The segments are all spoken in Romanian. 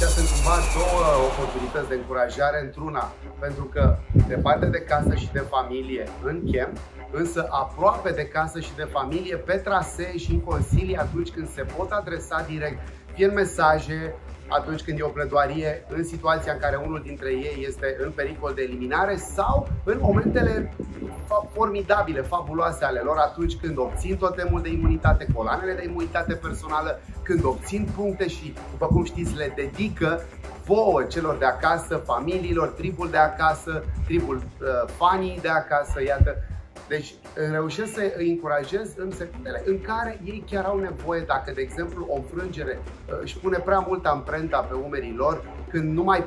aici sunt cumva două oportunități de încurajare într-una, pentru că departe de casă și de familie în chem, însă aproape de casă și de familie pe trasee și în consilii atunci când se pot adresa direct, fie în mesaje, atunci când e o pledoarie, în situația în care unul dintre ei este în pericol de eliminare sau în momentele formidabile, fabuloase ale lor, atunci când obțin totemul de imunitate, coloanele de imunitate personală, când obțin puncte și, după cum știți, le dedică vouă, celor de acasă, familiilor, tribul de acasă, tribul fanii de acasă, iată. Deci reușesc să îi încurajez în secundele în care ei chiar au nevoie, dacă, de exemplu, o înfrângere își pune prea mult amprenta pe umerii lor, când nu mai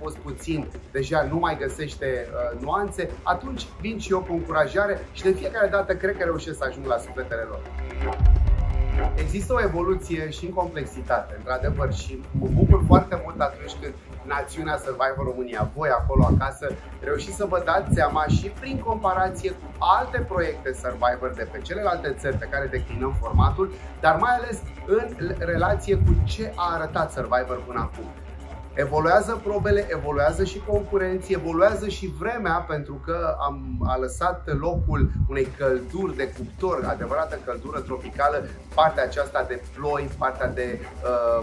poți puțin, deja nu mai găsește nuanțe, atunci vin și eu cu încurajare și de fiecare dată cred că reușesc să ajung la sufletele lor. Există o evoluție și în complexitate, într-adevăr, și mă bucur foarte mult atunci când națiunea Survivor România, voi acolo acasă, reușiți să vă dați seama și prin comparație cu alte proiecte Survivor de pe celelalte țări pe care declinăm formatul, dar mai ales în relație cu ce a arătat Survivor până acum. Evoluează probele, evoluează și concurenții, evoluează și vremea, pentru că a lăsat locul unei călduri de cuptor, adevărată căldură tropicală, partea aceasta de ploi, partea de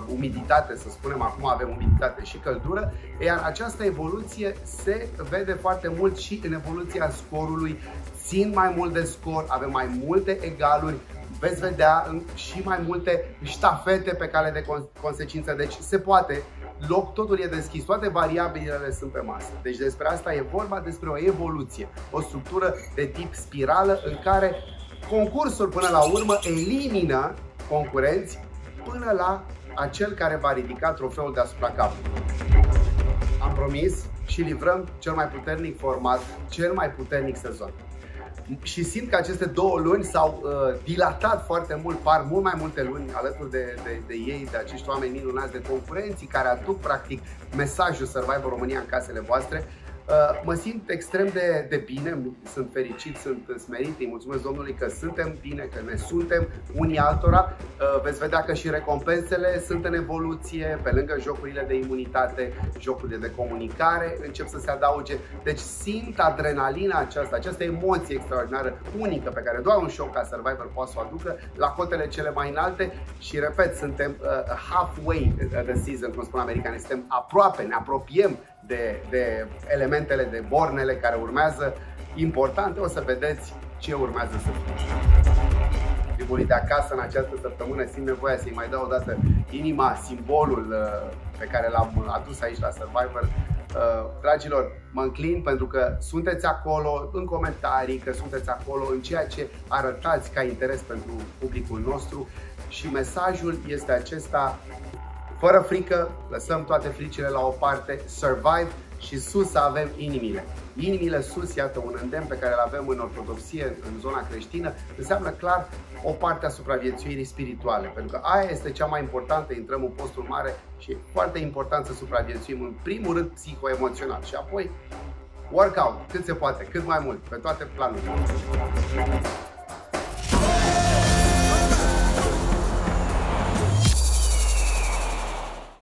umiditate, să spunem, acum avem umiditate și căldură, iar această evoluție se vede foarte mult și în evoluția scorului, țin mai mult de scor, avem mai multe egaluri, veți vedea și mai multe ștafete pe cale de consecință, deci se poate. Totul e deschis, toate variabilele sunt pe masă. Deci despre asta e vorba, despre o evoluție, o structură de tip spirală în care concursul până la urmă elimină concurenți până la acel care va ridica trofeul deasupra capului. Am promis și livrăm cel mai puternic format, cel mai puternic sezon. Și simt că aceste două luni s-au dilatat foarte mult, par mult mai multe luni alături de ei, de acești oameni minunați, de concurenții care aduc practic mesajul Survivor România în casele voastre. Mă simt extrem de bine, sunt fericit, sunt smerit, îi mulțumesc Domnului că suntem bine, că ne suntem unii altora. Veți vedea că și recompensele sunt în evoluție, pe lângă jocurile de imunitate, jocurile de comunicare încep să se adauge. Deci simt adrenalina aceasta, această emoție extraordinară, unică, pe care doar un show ca Survivor poate să o aducă la cotele cele mai înalte și, repet, suntem halfway the season, cum spun americanii, suntem aproape, ne apropiem de elementele, de bornele care urmează importante, o să vedeți ce urmează să fie. Tribulii de acasă în această săptămână simt nevoia să-i mai dau o dată inima, simbolul pe care l-am adus aici la Survivor. Dragilor, mă înclin pentru că sunteți acolo în comentarii, că sunteți acolo în ceea ce arătați ca interes pentru publicul nostru și mesajul este acesta: fără frică, lăsăm toate fricile la o parte, survive și sus avem inimile. Inimile sus, iată un îndemn pe care îl avem în ortodoxie, în zona creștină, înseamnă clar o parte a supraviețuirii spirituale, pentru că aia este cea mai importantă, intrăm în postul mare și e foarte important să supraviețuim în primul rând psihoemoțional și apoi workout, cât se poate, cât mai mult, pe toate planurile.